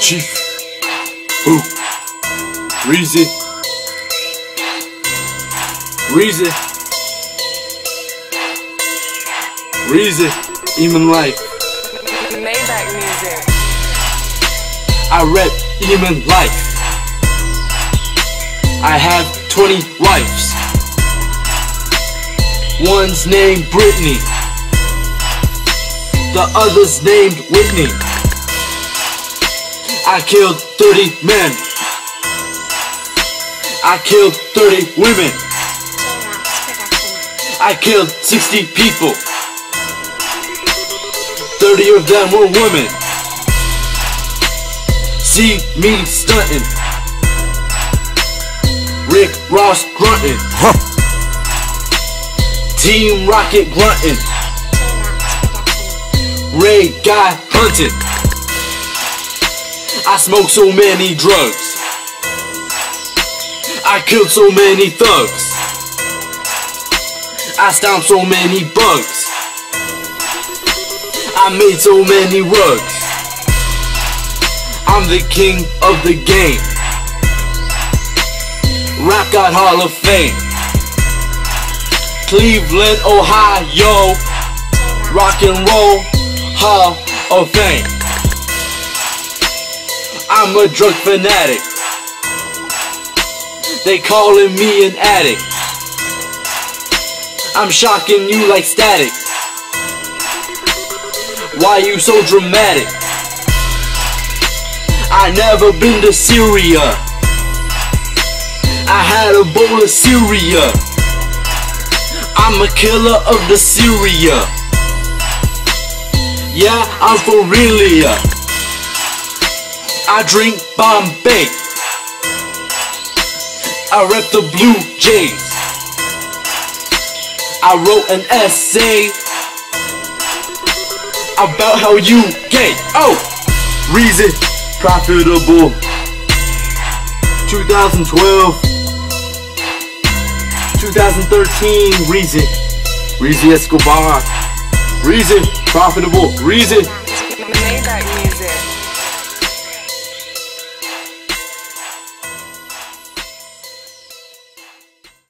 Chief, who? Reezy. Reezy. Reezy. Emond Life. Maybach music. I rep Emond Life. I have 20 wives. One's named Brittany. The other's named Whitney. I killed 30 men. I killed 30 women. I killed 60 people. 30 of them were women. See me stunting. Rick Ross grunting. Team Rocket grunting. Ray Guy hunting. I smoked so many drugs. I killed so many thugs. I stomped so many bugs. I made so many rugs. I'm the king of the game. Rock and Roll Hall of Fame. Cleveland, Ohio. Rock and Roll Hall of Fame. I'm a drug fanatic. They calling me an addict. I'm shocking you like static. Why you so dramatic? I never been to Syria. I had a bowl of Syria. I'm a killer of the Syria. Yeah, I'm for realia. I drink Bombay. I rep the Blue Jays. I wrote an essay about how you gay. Oh! Reason profitable. 2012. 2013. Reason. Reason Escobar. Reason profitable. Reason.